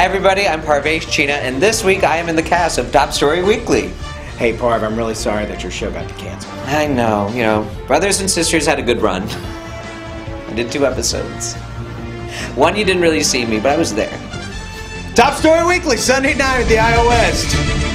Hi everybody, I'm Parvesh Cheena, and this week I am in the cast of Top Story Weekly. Hey Parv, I'm really sorry that your show got to cancel. I know, you know, Brothers and Sisters had a good run. I did 2 episodes. One you didn't really see me, but I was there. Top Story Weekly, Sunday night at the iO West.